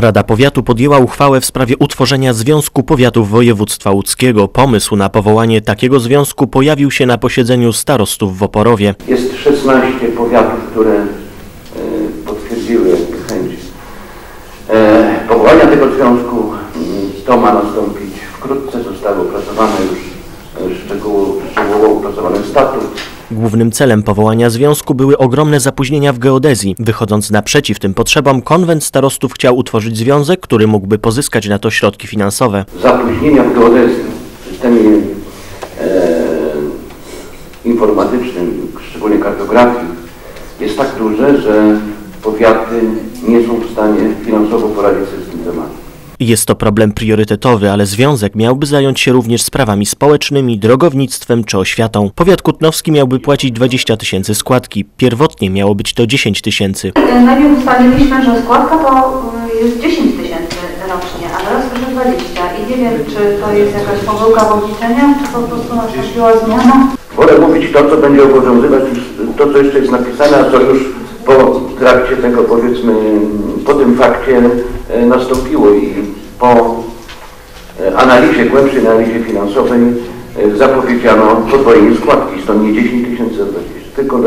Rada Powiatu podjęła uchwałę w sprawie utworzenia Związku Powiatów Województwa Łódzkiego. Pomysł na powołanie takiego związku pojawił się na posiedzeniu starostów w Oporowie. Jest 16 powiatów, które potwierdziły chęć powołania tego związku. To ma nastąpić wkrótce. Zostały opracowane już szczegółowo opracowany statut. Głównym celem powołania związku były ogromne zapóźnienia w geodezji. Wychodząc naprzeciw tym potrzebom, konwent starostów chciał utworzyć związek, który mógłby pozyskać na to środki finansowe. Zapóźnienia w geodezji, w systemie informatycznym, szczególnie kartografii, jest tak duże, że powiaty nie są w stanie finansowo poradzić sobie z tym tematem. Jest to problem priorytetowy, ale związek miałby zająć się również sprawami społecznymi, drogownictwem czy oświatą. Powiat kutnowski miałby płacić 20 000 składki. Pierwotnie miało być to 10 000. Najpierw ustaliliśmy, że składka to jest 10 000 rocznie, a teraz już 20. I nie wiem, czy to jest jakaś pomyłka w obliczeniach, czy po prostu nastąpiła zmiana. Wolę mówić to, co będzie obowiązywać, to, co jeszcze jest napisane, a co już po trakcie tego, powiedzmy, po tym fakcie nastąpiło i po analizie, głębszej analizie finansowej zapowiedziano podwojenie składki, stąd nie 10 000, tylko,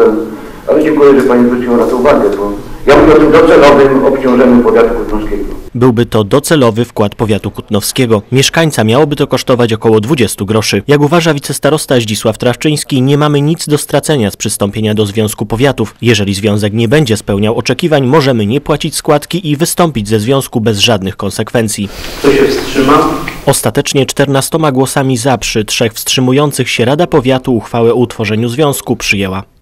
ale dziękuję, że Pani zwróciła na to uwagę, bo ja mówię o tym docelowym obciążeniu powiatu kutnowskiego. Byłby to docelowy wkład powiatu kutnowskiego. Mieszkańca miałoby to kosztować około 20 groszy. Jak uważa wicestarosta Zdzisław Trawczyński, nie mamy nic do stracenia z przystąpienia do Związku Powiatów. Jeżeli związek nie będzie spełniał oczekiwań, możemy nie płacić składki i wystąpić ze związku bez żadnych konsekwencji. Kto się wstrzymał? Ostatecznie 14 głosami za, przy 3 wstrzymujących się Rada Powiatu uchwałę o utworzeniu związku przyjęła.